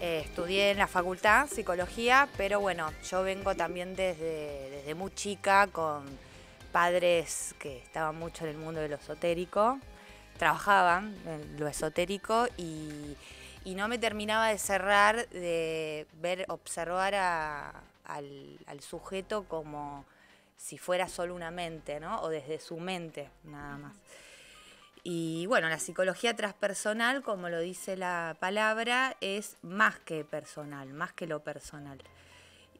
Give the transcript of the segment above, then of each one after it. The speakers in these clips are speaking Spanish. Estudié en la facultad psicología, pero bueno, yo vengo también desde muy chica con padres que estaban mucho en el mundo de lo esotérico, trabajaban en lo esotérico y no me terminaba de cerrar de ver, observar al sujeto como si fuera solo una mente, ¿no? O desde su mente, nada más. Y bueno, la psicología transpersonal, como lo dice la palabra, es más que personal, más que lo personal.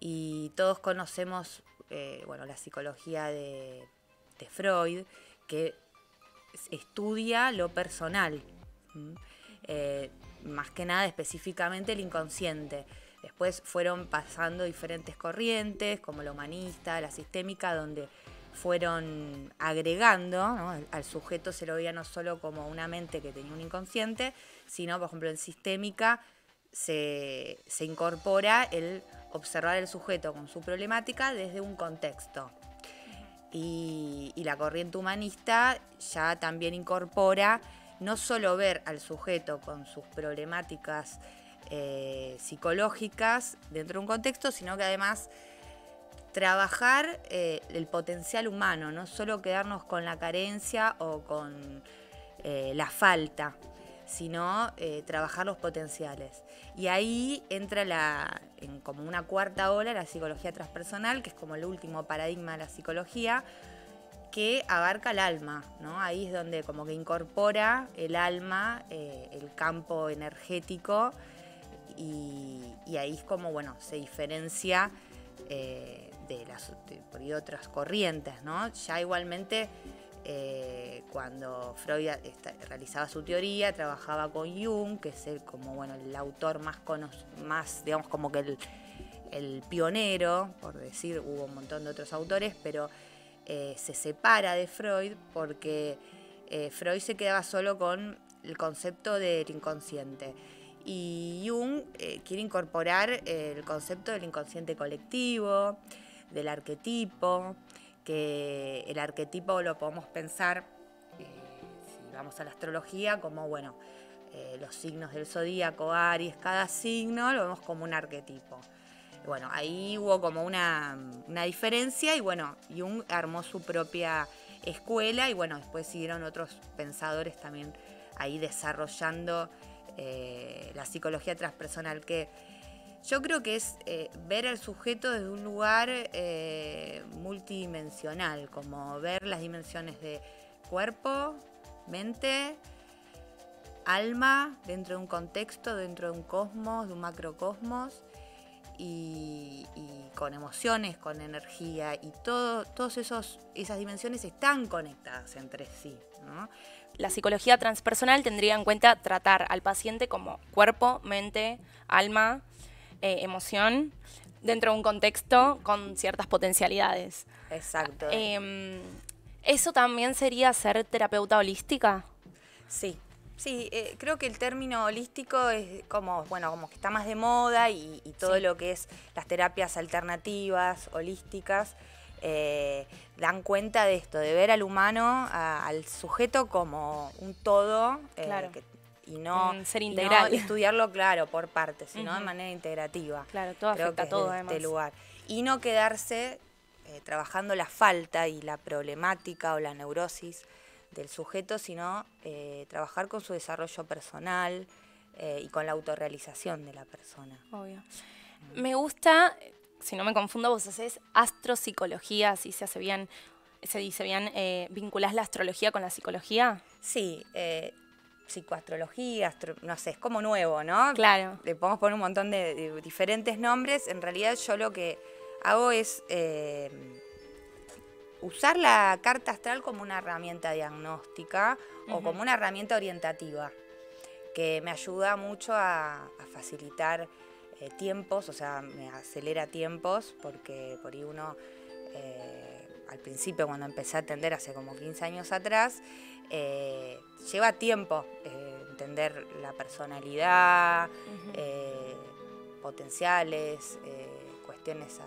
Y todos conocemos, bueno, la psicología de Freud, que estudia lo personal, más que nada específicamente el inconsciente. Después fueron pasando diferentes corrientes, como la humanista, la sistémica, donde fueron agregando, ¿no? Al sujeto se lo veía no solo como una mente que tenía un inconsciente, sino, por ejemplo, en sistémica se incorpora el observar el sujeto con su problemática desde un contexto. Y la corriente humanista ya también incorpora no solo ver al sujeto con sus problemáticas psicológicas dentro de un contexto, sino que además trabajar el potencial humano, no solo quedarnos con la carencia o con la falta, sino trabajar los potenciales. Y ahí entra como una cuarta ola la psicología transpersonal, que es como el último paradigma de la psicología, que abarca el alma, ¿no? Ahí es donde como que incorpora el alma, el campo energético, y ahí es como, bueno, se diferencia de otras corrientes, ¿no? Ya igualmente, cuando Freud realizaba su teoría, trabajaba con Jung, que es el autor más conocido, más, digamos, como que el pionero, por decir. Hubo un montón de otros autores, pero se separa de Freud porque Freud se quedaba solo con el concepto del inconsciente. Y Jung quiere incorporar el concepto del inconsciente colectivo, del arquetipo, que el arquetipo lo podemos pensar, si vamos a la astrología, como, bueno, los signos del zodíaco, Aries, cada signo lo vemos como un arquetipo. Bueno, ahí hubo como una diferencia y, bueno, Jung armó su propia escuela y, bueno, después siguieron otros pensadores también ahí desarrollando la psicología transpersonal, que yo creo que es ver al sujeto desde un lugar multidimensional, como ver las dimensiones de cuerpo, mente, alma, dentro de un contexto, dentro de un cosmos, de un macrocosmos, y con emociones, con energía, y todas esas dimensiones están conectadas entre sí, ¿no? La psicología transpersonal tendría en cuenta tratar al paciente como cuerpo, mente, alma, emoción, dentro de un contexto con ciertas potencialidades. Exacto. ¿Eso también sería ser terapeuta holística? Sí, sí, creo que el término holístico es como, bueno, como que está más de moda y todo sí. Lo que es las terapias alternativas, holísticas, dan cuenta de esto, de ver al humano, al sujeto como un todo, claro. Y no ser integral, no estudiarlo, claro, por partes, sino de manera integrativa. Claro, todo creo afecta que a todo, además. Este lugar. Y no quedarse trabajando la falta y la problemática o la neurosis del sujeto, sino trabajar con su desarrollo personal y con la autorrealización de la persona. Obvio. Me gusta. Si no me confundo, vos haces astropsicología, si se hace bien, se dice bien, ¿vinculás la astrología con la psicología? Sí, psicoastrología, no sé, es como nuevo, ¿no? Claro. Le podemos poner un montón de diferentes nombres. En realidad yo lo que hago es usar la carta astral como una herramienta diagnóstica o como una herramienta orientativa, que me ayuda mucho a facilitar tiempos, o sea, me acelera tiempos, porque por ahí uno al principio, cuando empecé a atender hace como 15 años atrás, lleva tiempo entender la personalidad, potenciales, cuestiones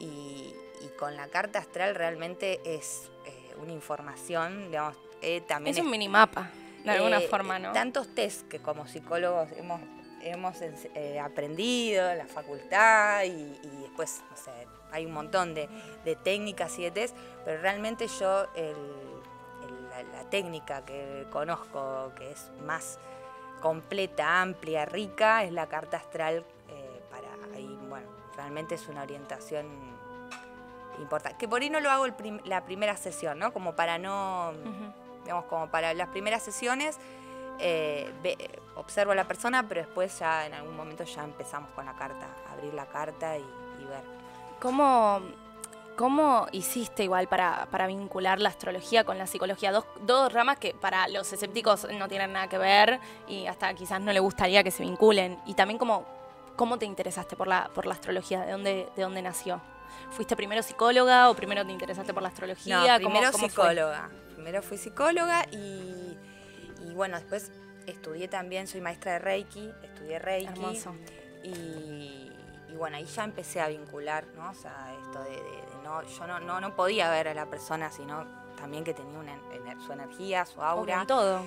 y con la carta astral realmente es una información, digamos, también es un minimapa, de alguna forma, ¿no? Tantos tests que como psicólogos hemos hemos aprendido en la facultad y después, no sé, hay un montón de técnicas y de test, pero realmente yo la técnica que conozco, que es más completa, amplia, rica, es la carta astral bueno, realmente es una orientación importante. Que por ahí no lo hago la primera sesión, ¿no? Como para no... Digamos, como para las primeras sesiones observo a la persona, pero después ya en algún momento ya empezamos con la carta, abrir la carta y ver. ¿Cómo hiciste igual para vincular la astrología con la psicología? Dos ramas que para los escépticos no tienen nada que ver y hasta quizás no les gustaría que se vinculen. Y también ¿cómo te interesaste por la astrología? ¿De dónde nació? ¿Fuiste primero psicóloga o primero te interesaste por la astrología? No, ¿Cómo psicóloga. Primero fui psicóloga y bueno, después estudié también, soy maestra de Reiki, estudié Reiki. Hermoso. Y bueno, ahí ya empecé a vincular, ¿no? O sea, esto yo no podía ver a la persona, sino también que tenía su energía, su aura. Con todo.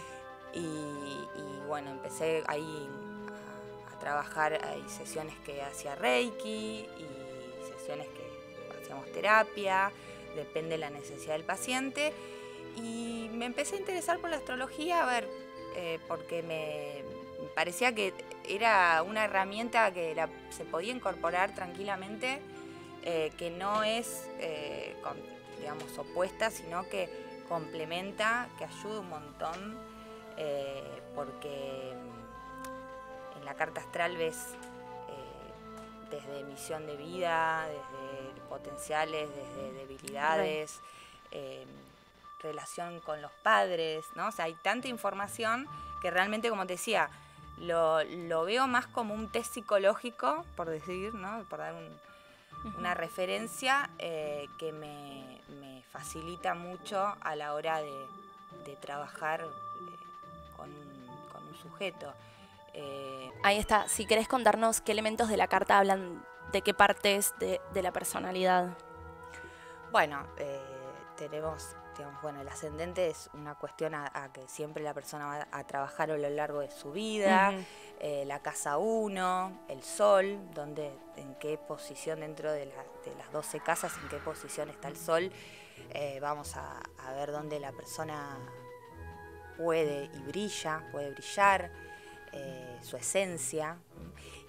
Y bueno, empecé ahí a trabajar, hay sesiones que hacía Reiki y sesiones que hacíamos terapia, depende de la necesidad del paciente. Y me empecé a interesar por la astrología, a ver, porque me parecía que era una herramienta que se podía incorporar tranquilamente, que no es, digamos, opuesta, sino que complementa, que ayuda un montón, porque en la carta astral ves desde misión de vida, desde potenciales, desde debilidades, relación con los padres, ¿no? O sea, hay tanta información que realmente, como te decía, lo veo más como un test psicológico, por decir, ¿no? Por dar una referencia que me facilita mucho a la hora de trabajar con un sujeto. Ahí está. Si querés contarnos qué elementos de la carta hablan, de qué partes de la personalidad. Bueno, tenemos... Bueno, el ascendente es una cuestión a que siempre la persona va a trabajar a lo largo de su vida, la casa 1, el sol, en qué posición dentro de las 12 casas, en qué posición está el sol, vamos a ver dónde la persona puede brillar, su esencia.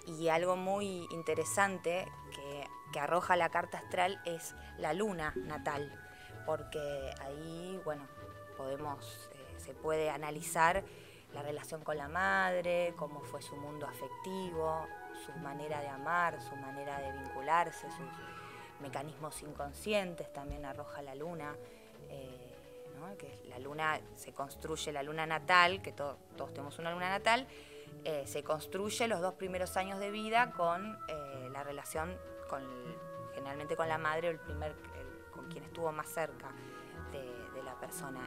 Y algo muy interesante que arroja la carta astral es la luna natal. Porque ahí, bueno, se puede analizar la relación con la madre, cómo fue su mundo afectivo, su manera de amar, su manera de vincularse, sus mecanismos inconscientes, también arroja la luna, ¿no? Que la luna se construye, la luna natal, que todos tenemos una luna natal, se construye los 2 primeros años de vida con la relación, generalmente con la madre, con quien estuvo más cerca de la persona.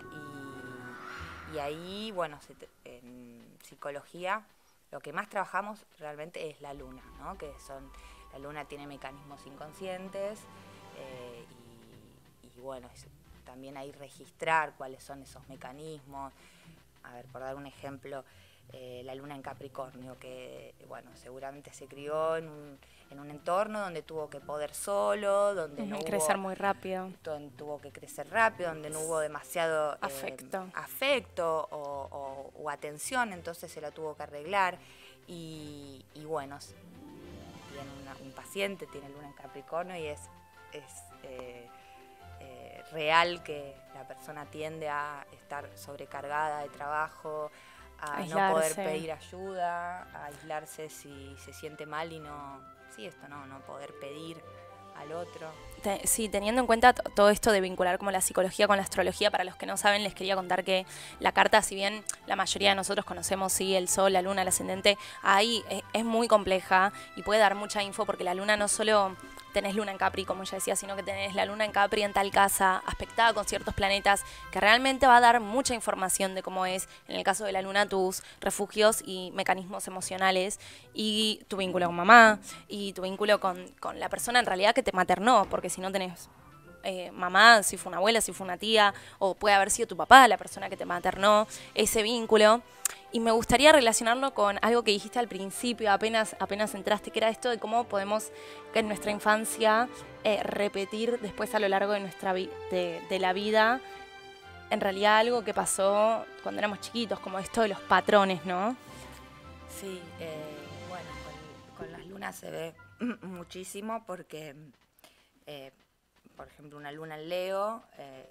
Y ahí, bueno, en psicología lo que más trabajamos realmente es la luna, ¿no? La luna tiene mecanismos inconscientes y bueno, también ahí registrar cuáles son esos mecanismos. A ver, por dar un ejemplo, la luna en Capricornio, que bueno, seguramente se crió en un entorno donde tuvo que poder solo, donde no hubo... Crecer muy rápido. Donde tuvo que crecer rápido, donde no hubo demasiado... Afecto o atención, entonces se la tuvo que arreglar. Y bueno, tiene un paciente, tiene luna en Capricornio y es real que la persona tiende a estar sobrecargada de trabajo, a no poder pedir ayuda, a aislarse si se siente mal y no poder pedir al otro. Sí, teniendo en cuenta todo esto de vincular como la psicología con la astrología, para los que no saben les quería contar que la carta, si bien la mayoría de nosotros conocemos el sol, la luna, el ascendente, ahí es muy compleja y puede dar mucha info, porque la luna no solo tenés luna en Capri, como ya decía, sino que tenés la luna en Capri en tal casa, aspectada con ciertos planetas, que realmente va a dar mucha información de cómo es, en el caso de la luna, tus refugios y mecanismos emocionales, y tu vínculo con mamá, y tu vínculo con la persona en realidad que te maternó, porque si no tenés mamá, si fue una abuela, si fue una tía, o puede haber sido tu papá, la persona que te maternó, ese vínculo. Y me gustaría relacionarlo con algo que dijiste al principio, apenas entraste, que era esto de cómo podemos en nuestra infancia repetir después a lo largo de nuestra la vida, en realidad algo que pasó cuando éramos chiquitos, como esto de los patrones, ¿no? Sí, bueno, con las lunas se ve muchísimo porque, por ejemplo, una luna en Leo,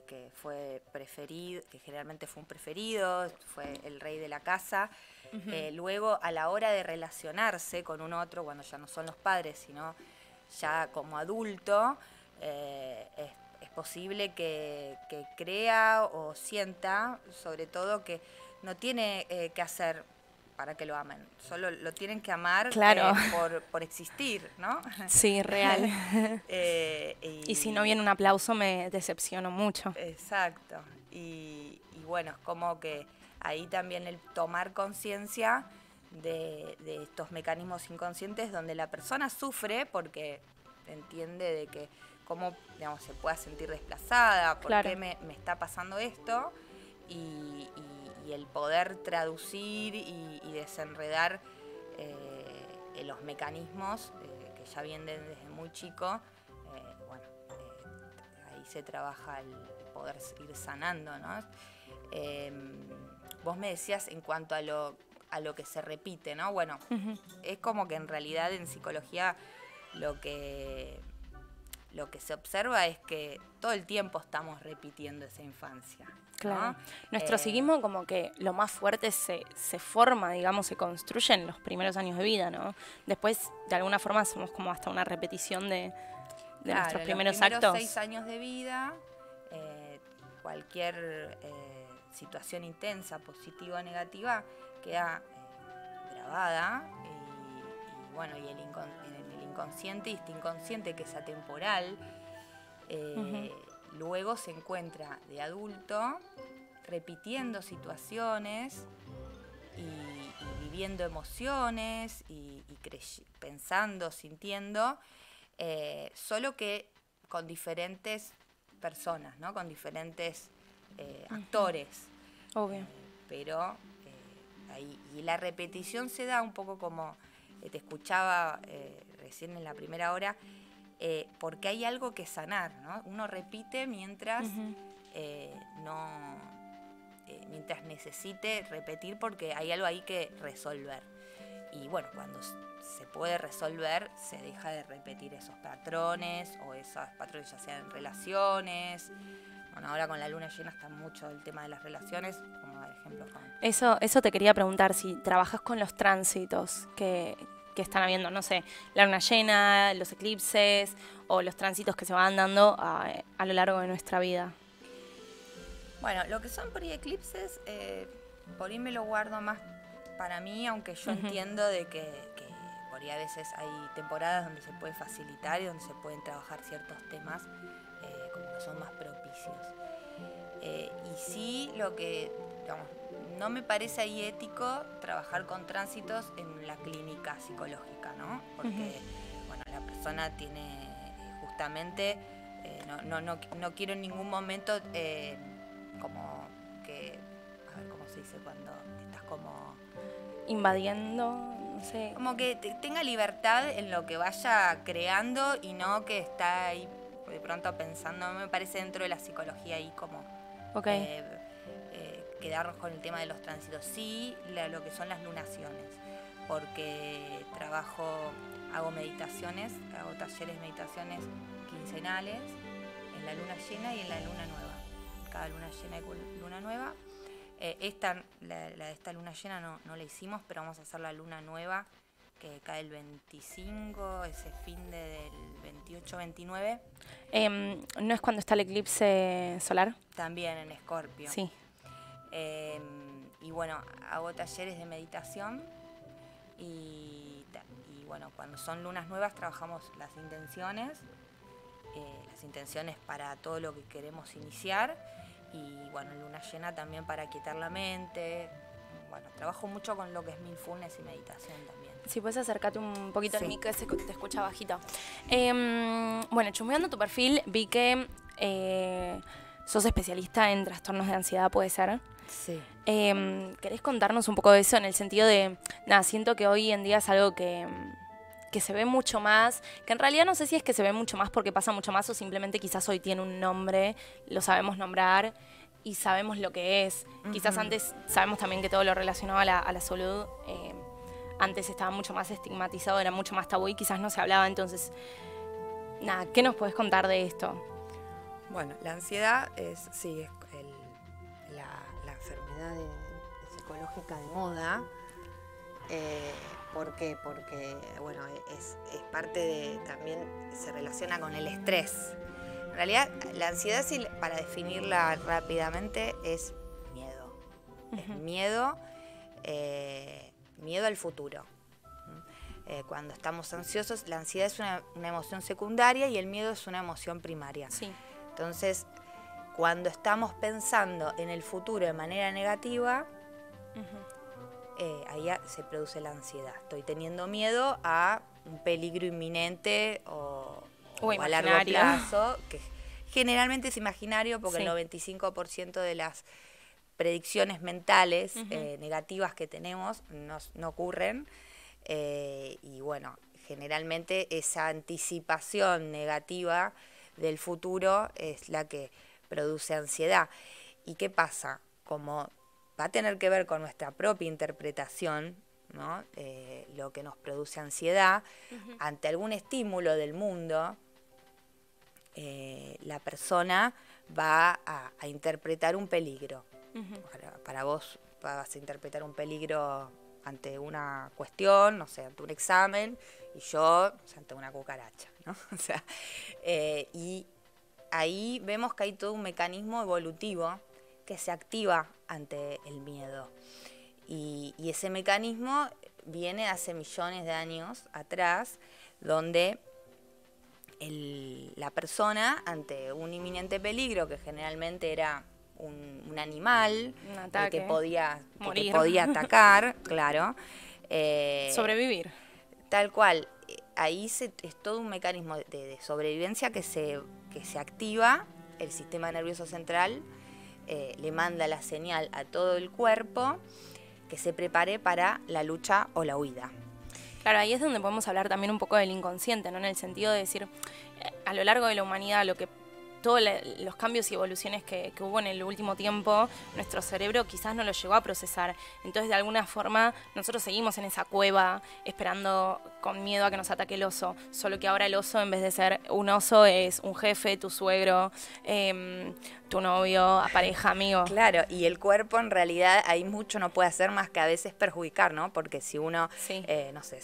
que fue preferido, que generalmente fue un preferido, fue el rey de la casa. Uh-huh. Luego, a la hora de relacionarse con un otro, cuando ya no son los padres, sino ya como adulto, es posible que crea o sienta, sobre todo, que no tiene que hacer para que lo amen. Solo lo tienen que amar, claro, por existir, ¿no? Sí, real. Y si no viene un aplauso me decepciono mucho. Exacto. Y bueno, es como que ahí también el tomar conciencia de estos mecanismos inconscientes donde la persona sufre porque entiende de que cómo, digamos, se pueda sentir desplazada, por claro. qué me está pasando esto, y el poder traducir y desenredar los mecanismos que ya vienen desde muy chico, bueno, ahí se trabaja el poder ir sanando, ¿no? Vos me decías en cuanto a lo que se repite, ¿no? Bueno, uh-huh. es como que en realidad en psicología lo que se observa es que todo el tiempo estamos repitiendo esa infancia. Claro. ¿No? Nuestro psiquismo, como que lo más fuerte se forma, digamos, se construye en los primeros años de vida, ¿no? Después, de alguna forma, somos como hasta una repetición de claro, nuestros primeros actos. Los primeros 6 años de vida, cualquier situación intensa, positiva o negativa, queda grabada y bueno, y el inconsciente y este inconsciente que es atemporal, uh-huh. Luego se encuentra de adulto repitiendo situaciones y viviendo emociones y pensando, sintiendo, solo que con diferentes personas, ¿no? Con diferentes actores. Obvio. Pero ahí, y la repetición se da un poco como te escuchaba recién en la primera hora, porque hay algo que sanar, ¿no? Uno repite mientras uh-huh. Mientras necesite repetir porque hay algo ahí que resolver. Y bueno, cuando se puede resolver, se deja de repetir esos patrones o esos patrones ya sean en relaciones. Bueno, ahora con la luna llena está mucho el tema de las relaciones, como por ejemplo con... Eso te quería preguntar, si trabajas con los tránsitos que están habiendo, no sé, la luna llena, los eclipses o los tránsitos que se van dando a lo largo de nuestra vida. Bueno, lo que son por ahí eclipses, por ahí me lo guardo más para mí, aunque yo uh-huh. entiendo de que por ahí a veces hay temporadas donde se puede facilitar y donde se pueden trabajar ciertos temas como que son más propicios. Y sí, lo que, digamos, no me parece ahí ético trabajar con tránsitos en la clínica psicológica, ¿no? Porque uh-huh. bueno, la persona tiene justamente, no quiero en ningún momento como que, a ver cómo se dice cuando estás como... invadiendo, no sé. Como que tenga libertad en lo que vaya creando y no que está ahí de pronto pensando, me parece dentro de la psicología ahí como... Okay. Quedarnos con el tema de los tránsitos, sí, lo que son las lunaciones, porque hago meditaciones, hago talleres de meditaciones quincenales en la luna llena y en la luna nueva. Cada luna llena y luna nueva. La de esta luna llena no la hicimos, pero vamos a hacer la luna nueva que cae el 25, ese fin del 28-29. ¿No es cuando está el eclipse solar? También en Escorpio. Sí. Y bueno, hago talleres de meditación y bueno, cuando son lunas nuevas trabajamos las intenciones para todo lo que queremos iniciar y bueno, luna llena también para quietar la mente, bueno, trabajo mucho con lo que es mindfulness y meditación también. Si puedes acercarte un poquito al mic, que te escucha bajito. Bueno, chusmeando tu perfil, vi que sos especialista en trastornos de ansiedad, ¿puede ser? Sí. ¿Querés contarnos un poco de eso? En el sentido de, nada, siento que hoy en día es algo que se ve mucho más, que en realidad no sé si es que se ve mucho más porque pasa mucho más o simplemente quizás hoy tiene un nombre, lo sabemos nombrar y sabemos lo que es. Uh-huh. Quizás antes sabemos también que todo lo relacionado a la salud, antes estaba mucho más estigmatizado, era mucho más tabú y quizás no se hablaba. Entonces, nada, ¿qué nos podés contar de esto? Bueno, la ansiedad es, sí, es la enfermedad psicológica de moda. ¿Por qué? Porque, bueno, es parte de, también se relaciona con el estrés. En realidad, la ansiedad, sí, para definirla rápidamente, es miedo. Uh-huh. Es miedo, miedo al futuro. Cuando estamos ansiosos, la ansiedad es una emoción secundaria y el miedo es una emoción primaria. Sí. Entonces, cuando estamos pensando en el futuro de manera negativa, uh-huh, ahí se produce la ansiedad. Estoy teniendo miedo a un peligro inminente o a largo plazo, que generalmente es imaginario porque sí, el 95% de las predicciones mentales negativas que tenemos no ocurren. Y bueno, generalmente esa anticipación negativa del futuro es la que produce ansiedad. ¿Y qué pasa? Como va a tener que ver con nuestra propia interpretación, ¿no? Lo que nos produce ansiedad, uh-huh, ante algún estímulo del mundo, la persona va a interpretar un peligro. Uh-huh. Para vos vas a interpretar un peligro ante una cuestión, no sé, ante un examen, y yo, o sea, ante una cucaracha, ¿no? O sea, y ahí vemos que hay todo un mecanismo evolutivo que se activa ante el miedo. Y ese mecanismo viene hace millones de años atrás, donde la persona, ante un inminente peligro, que generalmente era un animal, que podía morir, que podía atacar, claro. Sobrevivir. Tal cual. Ahí es todo un mecanismo de sobrevivencia que se activa, el sistema nervioso central le manda la señal a todo el cuerpo que se prepare para la lucha o la huida. Claro, ahí es donde podemos hablar también un poco del inconsciente, ¿no? En el sentido de decir, a lo largo de la humanidad, todos los cambios y evoluciones que hubo en el último tiempo, nuestro cerebro quizás no lo llegó a procesar. Entonces, de alguna forma, nosotros seguimos en esa cueva, esperando con miedo a que nos ataque el oso. Solo que ahora el oso, en vez de ser un oso, es un jefe, tu suegro, tu novio, pareja, amigo. Claro, y el cuerpo, en realidad, ahí mucho no puede hacer más que a veces perjudicar, ¿no? Porque si uno, sí, no sé,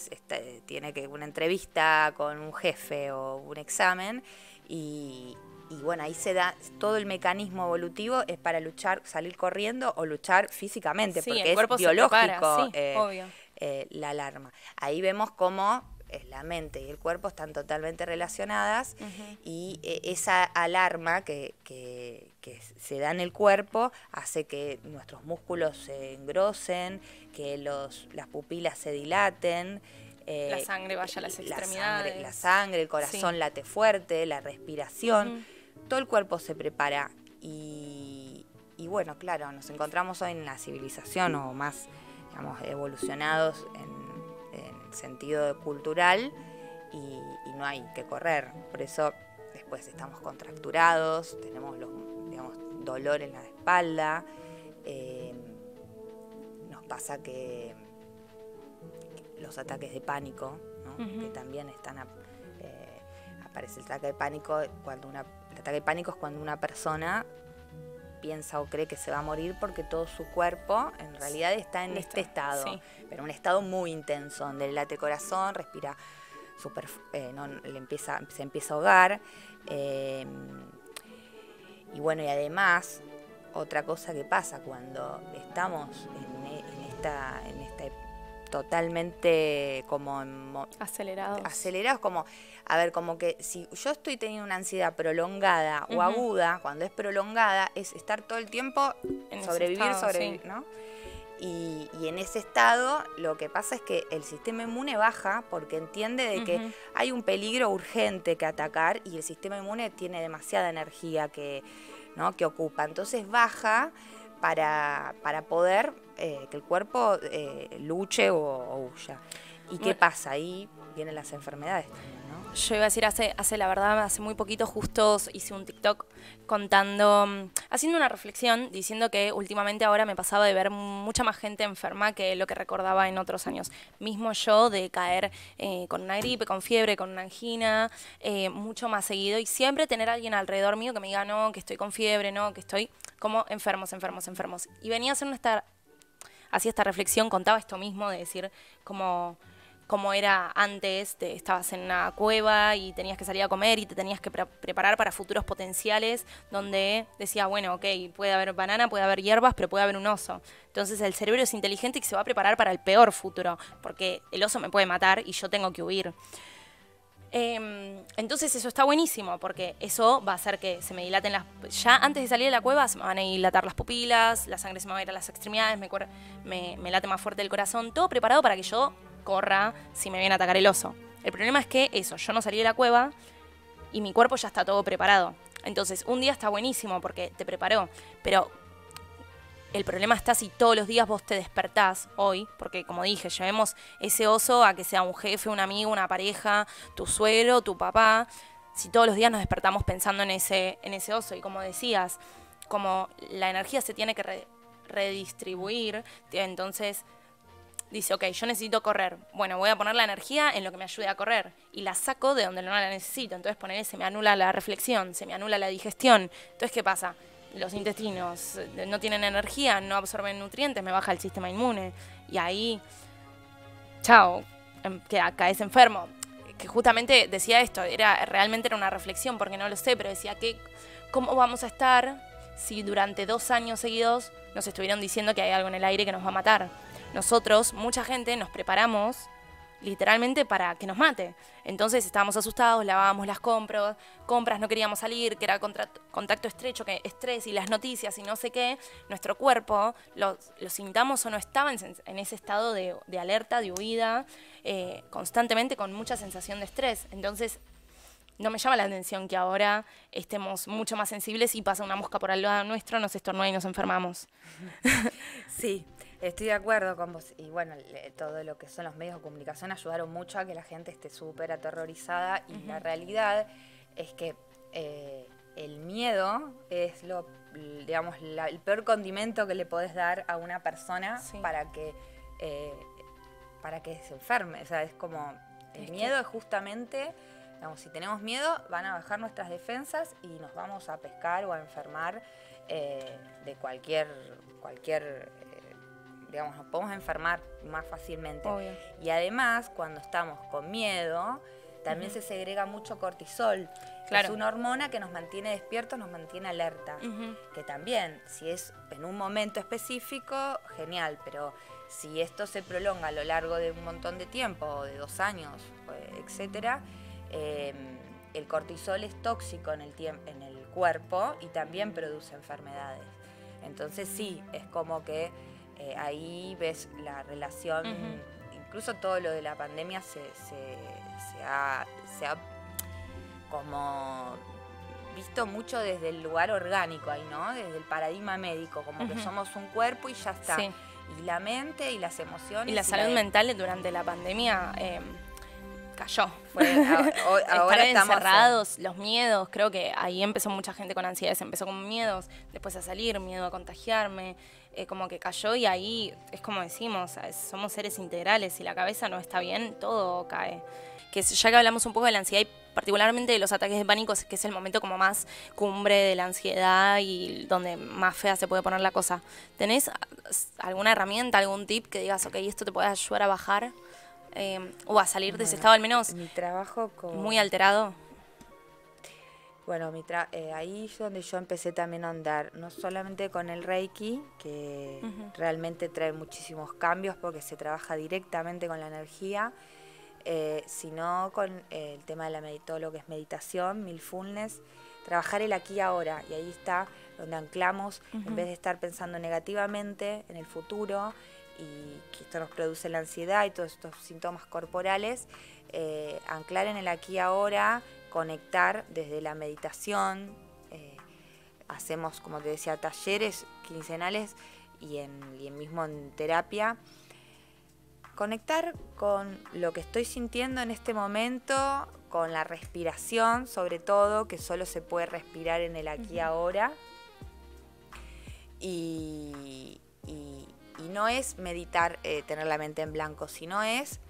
tiene que una entrevista con un jefe o un examen y bueno, ahí se da todo el mecanismo evolutivo, es para luchar, salir corriendo o luchar físicamente, sí, porque es biológico, prepara, sí, obvio. La alarma. Ahí vemos cómo la mente y el cuerpo están totalmente relacionadas, uh-huh, y esa alarma que se da en el cuerpo hace que nuestros músculos se engrosen, que las pupilas se dilaten, la sangre vaya a las extremidades. La sangre, el corazón, sí, late fuerte, la respiración. Uh-huh. Todo el cuerpo se prepara y bueno, claro, nos encontramos hoy en la civilización o más, digamos, evolucionados en sentido cultural y no hay que correr. Por eso después estamos contracturados, tenemos digamos, dolor en la espalda, nos pasa que los ataques de pánico, ¿no? Uh-huh. Que también están aparece el ataque de pánico cuando el ataque de pánico es cuando una persona piensa o cree que se va a morir porque todo su cuerpo en realidad está en este estado, sí, pero un estado muy intenso donde late el corazón, respira super, se empieza a ahogar, y bueno, y además otra cosa que pasa cuando estamos en esta totalmente como acelerados, como, a ver, como que si yo estoy teniendo una ansiedad prolongada, uh-huh, o aguda, cuando es prolongada es estar todo el tiempo en sobrevivir, sí, ¿no? Y en ese estado lo que pasa es que el sistema inmune baja porque entiende de que hay un peligro urgente que atacar y el sistema inmune tiene demasiada energía que ocupa. Entonces baja para poder que el cuerpo luche o huya. ¿Y qué pasa? Ahí vienen las enfermedades también, ¿no? Yo iba a decir, la verdad, hace muy poquito justo hice un TikTok contando, haciendo una reflexión, diciendo que últimamente ahora me pasaba de ver mucha más gente enferma que lo que recordaba en otros años. Mismo yo de caer con una gripe, con fiebre, con una angina, mucho más seguido. Y siempre tener a alguien alrededor mío que me diga, no, que estoy con fiebre, no, que estoy como enfermos. Y venía a hacer esta reflexión, contaba esto mismo de decir como era antes, estabas en una cueva y tenías que salir a comer y te tenías que preparar para futuros potenciales, donde decía, bueno, ok, puede haber banana, puede haber hierbas, pero puede haber un oso. Entonces el cerebro es inteligente y se va a preparar para el peor futuro, porque el oso me puede matar y yo tengo que huir. Entonces eso está buenísimo, porque eso va a hacer que se me dilaten las... Ya antes de salir de la cueva se me van a dilatar las pupilas, la sangre se me va a ir a las extremidades, me late más fuerte el corazón, todo preparado para que yo corra si me viene a atacar el oso. El problema es que eso, yo no salí de la cueva y mi cuerpo ya está todo preparado. Entonces un día está buenísimo porque te preparó, pero el problema está si todos los días vos te despertás hoy, porque como dije, llevemos ese oso a que sea un jefe, un amigo, una pareja, tu suegro, tu papá. Si todos los días nos despertamos pensando en ese oso, y como decías, como la energía se tiene que redistribuir, entonces... Dice, ok, yo necesito correr. Bueno, voy a poner la energía en lo que me ayude a correr. Y la saco de donde no la necesito. Entonces, ponele, se me anula la reflexión, se me anula la digestión. Entonces, ¿qué pasa? Los intestinos no tienen energía, no absorben nutrientes, me baja el sistema inmune. Y ahí, chao, caes enfermo. Que justamente decía esto, realmente era una reflexión, porque no lo sé, pero decía que cómo vamos a estar si durante 2 años seguidos nos estuvieron diciendo que hay algo en el aire que nos va a matar. Nosotros, mucha gente, nos preparamos literalmente para que nos mate. Entonces estábamos asustados, lavábamos las compras, no queríamos salir, que era contacto estrecho, que estrés y las noticias y no sé qué. Nuestro cuerpo, lo sintamos o no, estaba en ese estado de alerta, de huida, constantemente con mucha sensación de estrés. Entonces no me llama la atención que ahora estemos mucho más sensibles y pasa una mosca por al lado nuestro, nos estornuda y nos enfermamos. Sí. Estoy de acuerdo con vos. Y bueno, todo lo que son los medios de comunicación ayudaron mucho a que la gente esté súper aterrorizada. Y la realidad es que el miedo es el peor condimento que le podés dar a una persona para que se enferme. O sea, es como... El miedo es justamente... Digamos, si tenemos miedo, van a bajar nuestras defensas y nos vamos a pescar o a enfermar de cualquier digamos, nos podemos enfermar más fácilmente. Obvio. Y además, cuando estamos con miedo, también se segrega mucho cortisol. Claro. Es una hormona que nos mantiene despiertos, nos mantiene alerta. Que también, si es en un momento específico, genial, pero si esto se prolonga a lo largo de un montón de tiempo, de 2 años, etcétera, el cortisol es tóxico en el cuerpo y también produce enfermedades. Entonces sí, es como que ahí ves la relación, incluso todo lo de la pandemia se ha como visto mucho desde el lugar orgánico ahí, ¿no? Desde el paradigma médico, como que somos un cuerpo y ya está. Sí. Y la mente y las emociones. Y la salud mental durante la pandemia cayó. Ahora estamos encerrados, los miedos, creo que ahí empezó mucha gente con ansiedades, empezó con miedos, después a salir, miedo a contagiarme, como que cayó y ahí es como decimos, somos seres integrales, si la cabeza no está bien, todo cae. Que ya que hablamos un poco de la ansiedad y particularmente de los ataques de pánico, que es el momento como más cumbre de la ansiedad y donde más fea se puede poner la cosa. ¿Tenés alguna herramienta, algún tip que digas, ok, esto te puede ayudar a bajar? O a salir de ese estado al menos mi trabajo muy alterado. Bueno, ahí es donde yo empecé también a andar, no solamente con el Reiki, que realmente trae muchísimos cambios porque se trabaja directamente con la energía, sino con el tema de todo lo que es meditación, mindfulness, trabajar el aquí y ahora. Y ahí está donde anclamos en vez de estar pensando negativamente en el futuro, y que esto nos produce la ansiedad y todos estos síntomas corporales, anclar en el aquí y ahora, conectar desde la meditación. Hacemos, como te decía, talleres quincenales y mismo en terapia. Conectar con lo que estoy sintiendo en este momento, con la respiración sobre todo, que solo se puede respirar en el aquí y ahora. Y no es meditar, tener la mente en blanco, sino es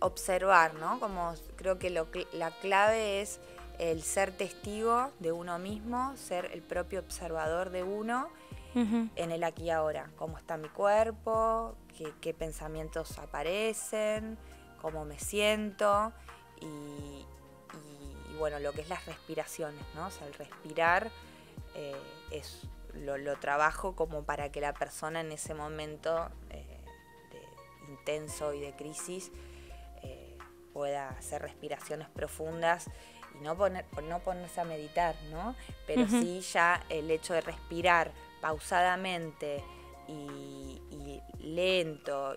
observar, ¿no? Como creo que la clave es el ser testigo de uno mismo, ser el propio observador de uno en el aquí y ahora. Cómo está mi cuerpo, qué pensamientos aparecen, cómo me siento y bueno, lo que es las respiraciones, ¿no? O sea, el respirar lo trabajo como para que la persona en ese momento intenso y de crisis pueda hacer respiraciones profundas y no ponerse a meditar, ¿no? Pero sí, ya el hecho de respirar pausadamente y lento,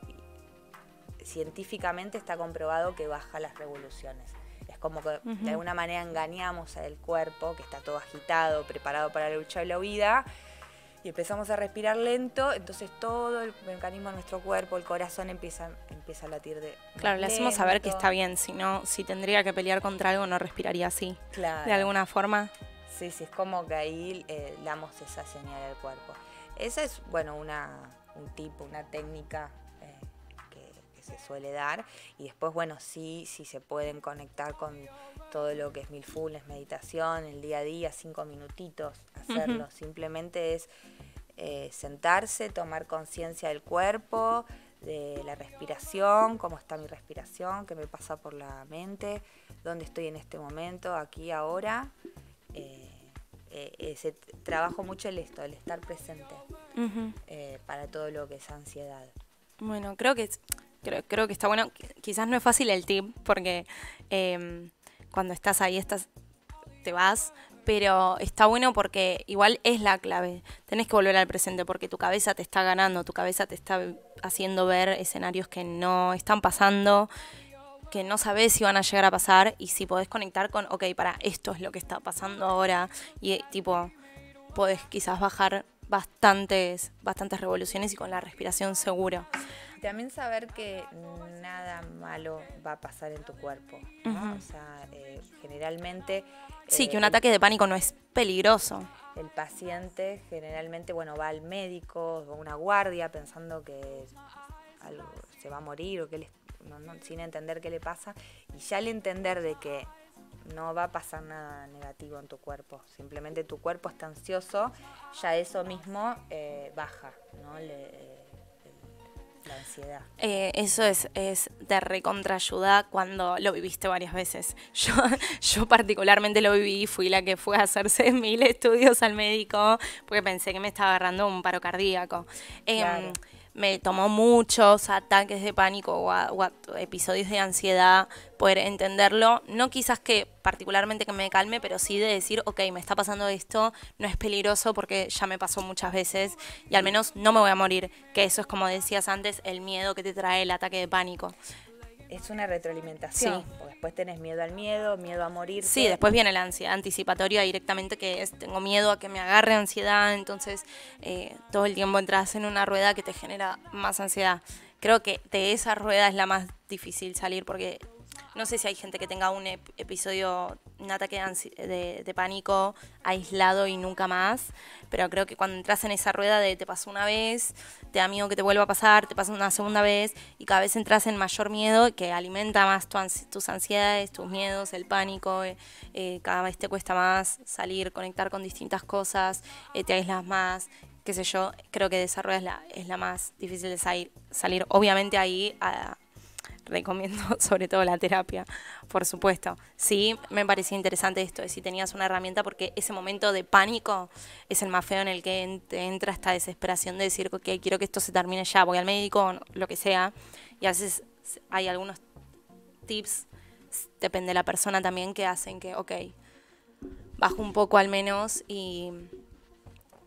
científicamente está comprobado que baja las revoluciones. Es como que de alguna manera engañamos al cuerpo, que está todo agitado, preparado para la lucha de la vida, y empezamos a respirar lento, entonces todo el mecanismo de nuestro cuerpo, el corazón empieza a latir de Claro, le hacemos saber que está bien, si no, si tendría que pelear contra algo no respiraría así, claro, de alguna forma. Sí, sí, es como que ahí damos esa señal al cuerpo. Esa es, bueno, una técnica que se suele dar. Y después, bueno, sí se pueden conectar con todo lo que es mindfulness, meditación, el día a día, 5 minutitos, hacerlo. Simplemente es sentarse, tomar conciencia del cuerpo, de la respiración, cómo está mi respiración, qué me pasa por la mente, dónde estoy en este momento, aquí, ahora. Se trabajo mucho el estar presente para todo lo que es ansiedad. Bueno, creo que está bueno. Quizás no es fácil el tip, porque cuando estás ahí te vas, pero está bueno porque igual es la clave. Tenés que volver al presente porque tu cabeza te está ganando, tu cabeza te está haciendo ver escenarios que no están pasando, que no sabés si van a llegar a pasar, y si podés conectar con, ok, para esto es lo que está pasando ahora, y tipo, podés quizás bajar bastantes revoluciones y con la respiración seguro. También saber que nada malo va a pasar en tu cuerpo, ¿no? O sea, generalmente... Sí, que un ataque de pánico no es peligroso. El paciente generalmente, bueno, va al médico o a una guardia pensando que algo, se va a morir o que él sin entender qué le pasa, y ya al entender de que no va a pasar nada negativo en tu cuerpo, simplemente tu cuerpo está ansioso, ya eso mismo baja, ¿no? La ansiedad. Eso es de recontraayuda cuando lo viviste varias veces. Yo particularmente lo viví, fui la que fue a hacerse 1000 estudios al médico porque pensé que me estaba agarrando un paro cardíaco. Claro. Me tomó muchos ataques de pánico o episodios de ansiedad poder entenderlo. No quizás que particularmente que me calme, pero sí de decir, ok, me está pasando esto, no es peligroso porque ya me pasó muchas veces y al menos no me voy a morir. Que eso es, como decías antes, el miedo que te trae el ataque de pánico. Es una retroalimentación, sí. Porque después tenés miedo al miedo, miedo a morir. Sí, después viene la ansiedad anticipatoria directamente, que es tengo miedo a que me agarre ansiedad, entonces todo el tiempo entras en una rueda que te genera más ansiedad. Creo que de esa rueda es la más difícil salir, porque no sé si hay gente que tenga un episodio, un ataque de pánico aislado y nunca más, pero creo que cuando entras en esa rueda de te pasó una vez, te da miedo que te vuelva a pasar, te pasa una segunda vez, y cada vez entras en mayor miedo que alimenta más tus ansiedades, tus miedos, el pánico, cada vez te cuesta más salir, conectar con distintas cosas, te aíslas más, qué sé yo. Creo que de esa rueda es la más difícil de salir. Obviamente ahí... recomiendo sobre todo la terapia, por supuesto. Sí, me parecía interesante esto de si tenías una herramienta, porque ese momento de pánico es el más feo, en el que entra esta desesperación de decir, ok, quiero que esto se termine ya, voy al médico o lo que sea. Y a veces hay algunos tips, depende de la persona también, que hacen que, ok, bajo un poco al menos y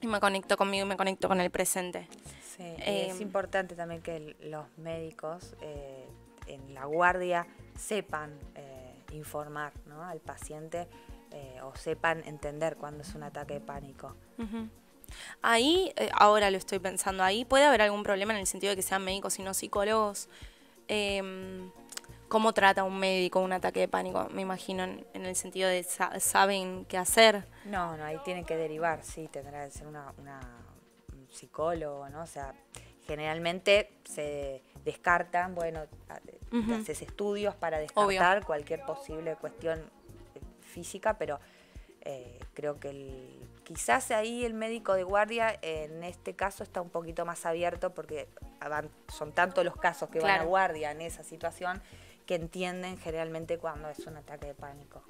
me conecto conmigo y me conecto con el presente. Sí, es importante también que los médicos en la guardia sepan informar, ¿no?, al paciente o sepan entender cuándo es un ataque de pánico. Uh-huh. Ahí, ahora lo estoy pensando, ahí puede haber algún problema en el sentido de que sean médicos y no psicólogos. ¿Cómo trata un médico un ataque de pánico? Me imagino en el sentido de saben qué hacer. No, no, ahí tienen que derivar, sí, tendrá que ser un psicólogo, ¿no? O sea, generalmente se descartan, bueno, uh-huh, haces estudios para descartar, obvio, cualquier posible cuestión física, pero creo que quizás ahí el médico de guardia en este caso está un poquito más abierto porque son tantos los casos que, claro, van a guardia en esa situación que entienden generalmente cuando es un ataque de pánico.